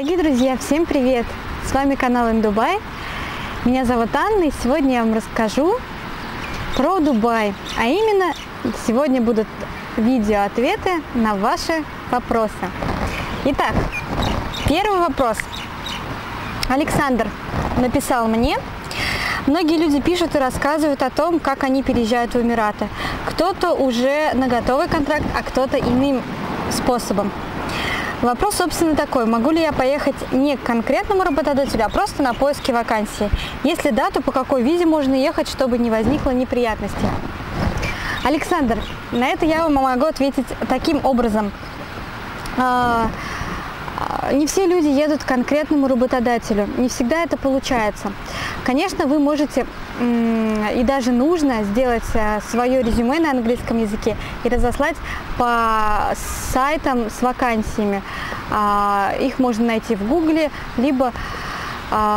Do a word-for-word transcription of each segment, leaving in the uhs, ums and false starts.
Дорогие друзья, всем привет! С вами канал InDubai. Меня зовут Анна, и сегодня я вам расскажу про Дубай. А именно, сегодня будут видео-ответы на ваши вопросы. Итак, первый вопрос. Александр написал мне. Многие люди пишут и рассказывают о том, как они переезжают в Эмираты. Кто-то уже на готовый контракт, а кто-то иным способом. Вопрос, собственно, такой. Могу ли я поехать не к конкретному работодателю, а просто на поиски вакансии? Если да, то по какой визе можно ехать, чтобы не возникло неприятностей? Александр, на это я вам могу ответить таким образом. Не все люди едут к конкретному работодателю. Не всегда это получается. Конечно, вы можете и даже нужно сделать свое резюме на английском языке и разослать по сайтам с вакансиями. Их можно найти в Гугле, либо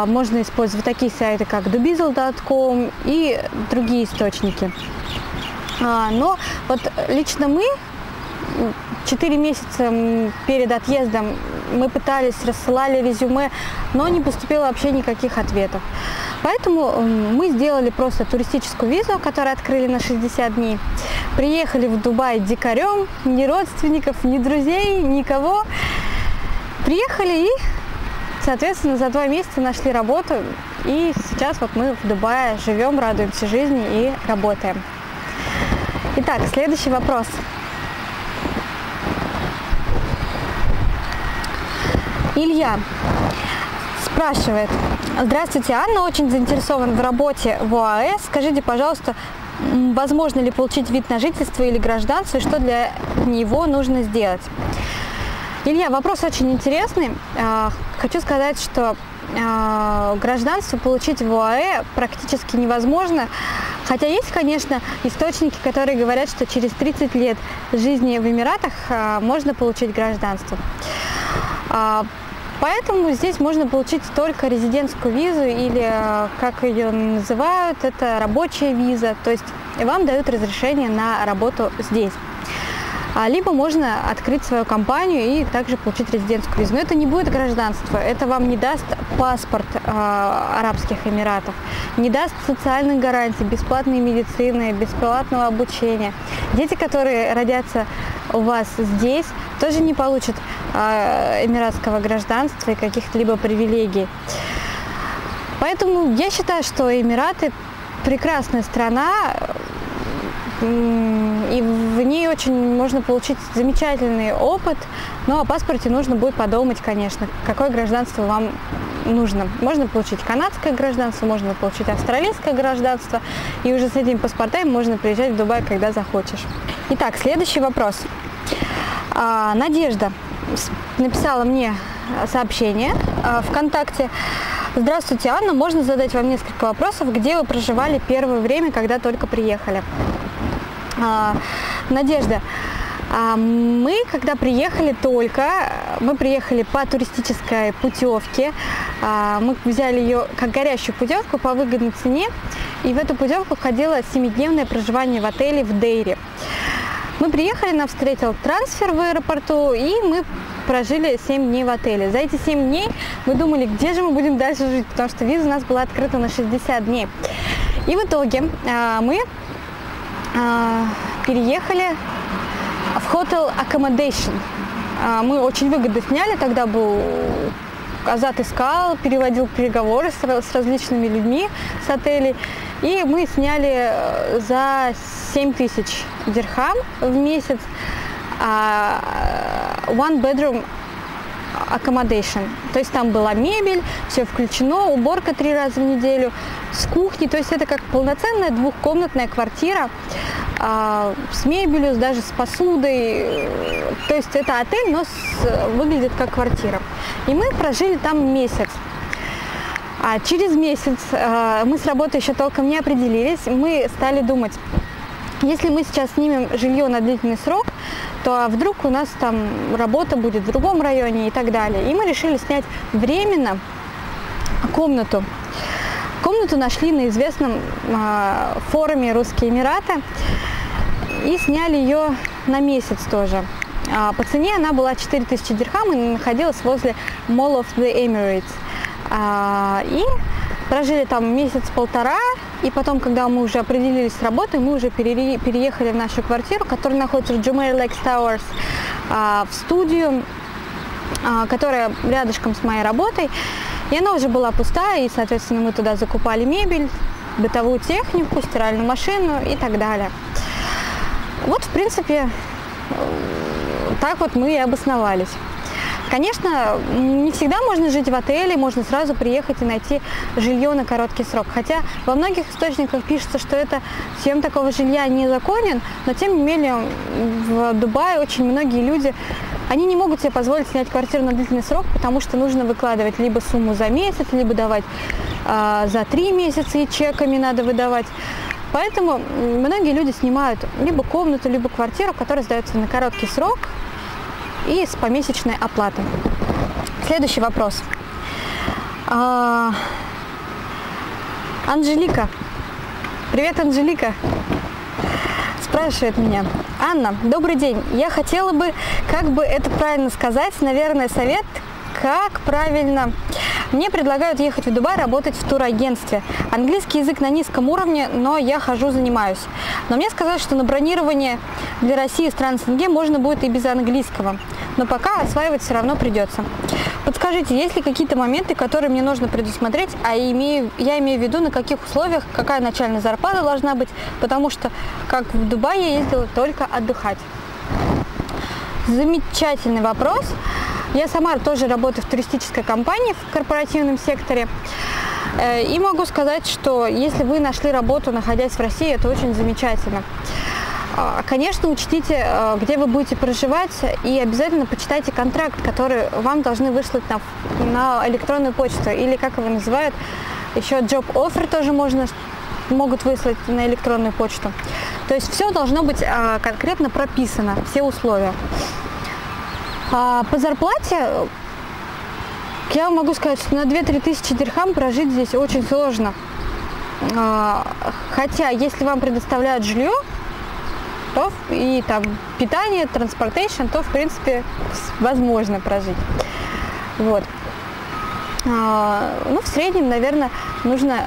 можно использовать такие сайты, как дубиза точка ком и другие источники. Но вот лично мы четыре месяца перед отъездом мы пытались, рассылали резюме, но не поступило вообще никаких ответов. Поэтому мы сделали просто туристическую визу, которую открыли на шестьдесят дней. Приехали в Дубай дикарем, ни родственников, ни друзей, никого. Приехали и, соответственно, за два месяца нашли работу. И сейчас вот мы в Дубае живем, радуемся жизни и работаем. Итак, следующий вопрос. Илья спрашивает. Здравствуйте, Анна, очень заинтересован в работе в ОАЭ. Скажите, пожалуйста, возможно ли получить вид на жительство или гражданство, и что для него нужно сделать? Илья, вопрос очень интересный. Хочу сказать, что гражданство получить в ОАЭ практически невозможно. Хотя есть, конечно, источники, которые говорят, что через тридцать лет жизни в Эмиратах можно получить гражданство. Поэтому здесь можно получить только резидентскую визу, или, как ее называют, это рабочая виза. То есть вам дают разрешение на работу здесь. Либо можно открыть свою компанию и также получить резидентскую визу. Но это не будет гражданство, это вам не даст паспорт Арабских Эмиратов, не даст социальных гарантий, бесплатной медицины, бесплатного обучения. Дети, которые родятся у вас здесь, тоже не получат эмиратского гражданства и каких-либо привилегий. Поэтому я считаю, что Эмираты прекрасная страна, и в ней очень можно получить замечательный опыт, но о паспорте нужно будет подумать, конечно, какое гражданство вам нужно. Можно получить канадское гражданство, можно получить австралийское гражданство, и уже с этими паспортами можно приезжать в Дубай, когда захочешь. Итак, следующий вопрос. Надежда написала мне сообщение ВКонтакте. Здравствуйте, Анна, можно задать вам несколько вопросов, где вы проживали первое время, когда только приехали? Надежда, мы, когда приехали только, мы приехали по туристической путевке, мы взяли ее как горящую путевку по выгодной цене, и в эту путевку входило семидневное проживание в отеле в Дейре. Мы приехали, нас встретил трансфер в аэропорту, и мы прожили семь дней в отеле. За эти семь дней мы думали, где же мы будем дальше жить, потому что виза у нас была открыта на шестьдесят дней. И в итоге мы переехали в Hotel Accommodation. Мы очень выгодно сняли, тогда был Азат искал, переводил переговоры с различными людьми с отелей. И мы сняли за семь тысяч дирхам в месяц one bedroom accommodation. То есть там была мебель, все включено, уборка три раза в неделю, с кухней. То есть это как полноценная двухкомнатная квартира с мебелью, даже с посудой. То есть это отель, но выглядит как квартира. И мы прожили там месяц. А через месяц э, мы с работой еще толком не определились, мы стали думать, если мы сейчас снимем жилье на длительный срок, то вдруг у нас там работа будет в другом районе и так далее. И мы решили снять временно комнату. Комнату нашли на известном э, форуме «Русские Эмираты» и сняли ее на месяц тоже. По цене она была четыре тысячи дирхам и находилась возле Mall of the Emirates. И прожили там месяц-полтора, и потом, когда мы уже определились с работой, мы уже переехали в нашу квартиру, которая находится в Jumeirah Lakes Towers, в студию, которая рядышком с моей работой. И она уже была пустая, и, соответственно, мы туда закупали мебель, бытовую технику, стиральную машину и так далее. Вот, в принципе, так вот мы и обосновались. Конечно, не всегда можно жить в отеле, можно сразу приехать и найти жилье на короткий срок. Хотя во многих источниках пишется, что это съем такого жилья незаконен, но тем не менее в Дубае очень многие люди, они не могут себе позволить снять квартиру на длительный срок, потому что нужно выкладывать либо сумму за месяц, либо давать э, за три месяца, и чеками надо выдавать. Поэтому многие люди снимают либо комнату, либо квартиру, которая сдается на короткий срок и с помесячной оплатой. Следующий вопрос. А... Анжелика. Привет, Анжелика. Спрашивает меня. Анна, добрый день. Я хотела бы, как бы это правильно сказать, наверное, совет, как правильно... Мне предлагают ехать в Дубай работать в турагентстве. Английский язык на низком уровне, но я хожу, занимаюсь. Но мне сказали, что на бронирование для России и стран СНГ можно будет и без английского. Но пока осваивать все равно придется. Подскажите, есть ли какие-то моменты, которые мне нужно предусмотреть, а имею, я имею в виду, на каких условиях, какая начальная зарплата должна быть, потому что, как в Дубае, я ездила только отдыхать. Замечательный вопрос. Я сама тоже работаю в туристической компании, в корпоративном секторе. И могу сказать, что если вы нашли работу, находясь в России, это очень замечательно. Конечно, учтите, где вы будете проживать, и обязательно почитайте контракт, который вам должны выслать на, на электронную почту, или, как его называют, еще джоб оффер тоже можно, могут выслать на электронную почту. То есть все должно быть конкретно прописано, все условия. По зарплате я могу сказать, что на две-три тысячи дирхам прожить здесь очень сложно. Хотя, если вам предоставляют жилье, то и там питание, транспортейшн, то в принципе возможно прожить. Вот. Ну, в среднем, наверное, нужно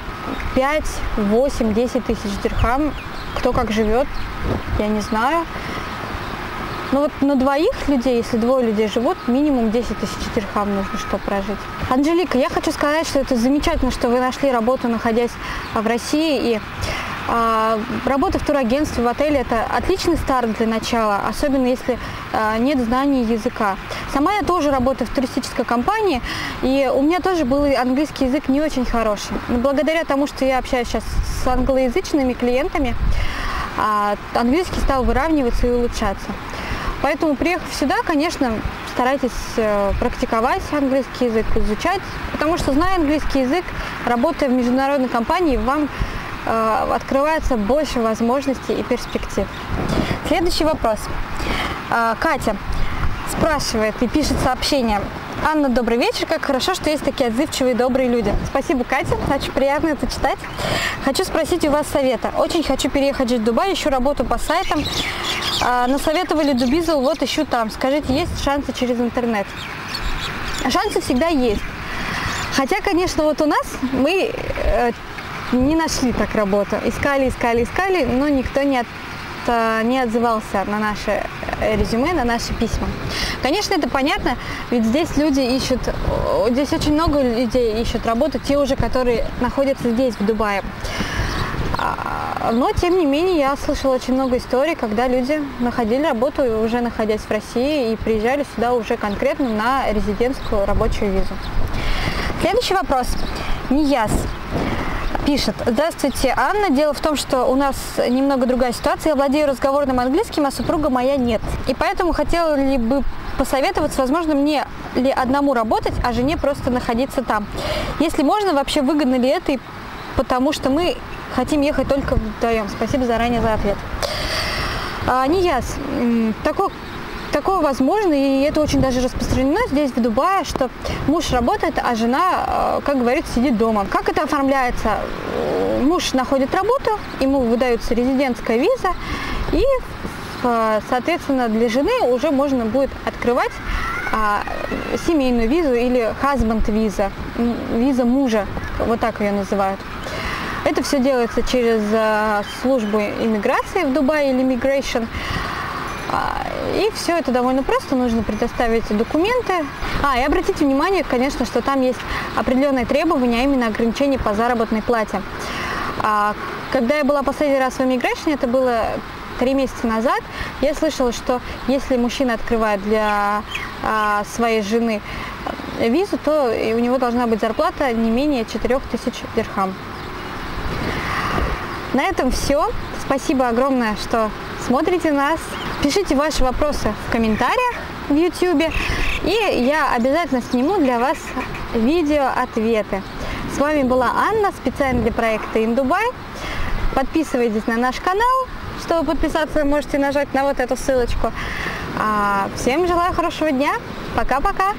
пять, восемь, десять тысяч дирхам. Кто как живет, я не знаю. Но вот на двоих людей, если двое людей живут, минимум десять тысяч дирхам нужно, чтобы прожить. Анжелика, я хочу сказать, что это замечательно, что вы нашли работу, находясь в России. И э, работа в турагентстве, в отеле – это отличный старт для начала, особенно если э, нет знаний языка. Сама я тоже работаю в туристической компании, и у меня тоже был английский язык не очень хороший. Но благодаря тому, что я общаюсь сейчас с англоязычными клиентами, э, английский стал выравниваться и улучшаться. Поэтому, приехав сюда, конечно, старайтесь практиковать английский язык, изучать, потому что, зная английский язык, работая в международной компании, вам э, открывается больше возможностей и перспектив. Следующий вопрос. Э, Катя спрашивает и пишет сообщение. Анна, добрый вечер. Как хорошо, что есть такие отзывчивые, добрые люди. Спасибо, Катя. Очень приятно это читать. Хочу спросить у вас совета. Очень хочу переехать в Дубай, ищу работу по сайтам. А, насоветовали Дубизу, вот ищу там. Скажите, есть шансы через интернет? Шансы всегда есть. Хотя, конечно, вот у нас мы э, не нашли так работу. Искали, искали, искали, но никто не от... не отзывался на наши резюме, на наши письма. Конечно, это понятно, ведь здесь люди ищут, здесь очень много людей ищут работу, те уже, которые находятся здесь, в Дубае. Но, тем не менее, я слышала очень много историй, когда люди находили работу, уже находясь в России, и приезжали сюда уже конкретно на резидентскую рабочую визу. Следующий вопрос. Нияз пишет. Здравствуйте, Анна. Дело в том, что у нас немного другая ситуация. Я владею разговорным английским, а супруга моя нет. И поэтому хотела ли бы посоветоваться, возможно, мне ли одному работать, а жене просто находиться там. Если можно, вообще выгодно ли это, потому что мы хотим ехать только вдвоем. Спасибо заранее за ответ. А, Нияз, такой Такое возможно, и это очень даже распространено здесь, в Дубае, что муж работает, а жена, как говорится, сидит дома. Как это оформляется? Муж находит работу, ему выдается резидентская виза, и соответственно, для жены уже можно будет открывать семейную визу или хазбанд-виза, виза мужа, вот так ее называют. Это все делается через службу иммиграции в Дубае или Immigration. И все это довольно просто, нужно предоставить документы. А, и обратите внимание, конечно, что там есть определенные требования, а именно ограничения по заработной плате. Когда я была последний раз в Immigration, это было три месяца назад, я слышала, что если мужчина открывает для своей жены визу, то у него должна быть зарплата не менее четырёх тысяч дирхам. На этом все. Спасибо огромное, что смотрите нас. Пишите ваши вопросы в комментариях в YouTube, и я обязательно сниму для вас видео-ответы. С вами была Анна, специально для проекта InDubai. Подписывайтесь на наш канал. Чтобы подписаться, вы можете нажать на вот эту ссылочку. Всем желаю хорошего дня. Пока-пока.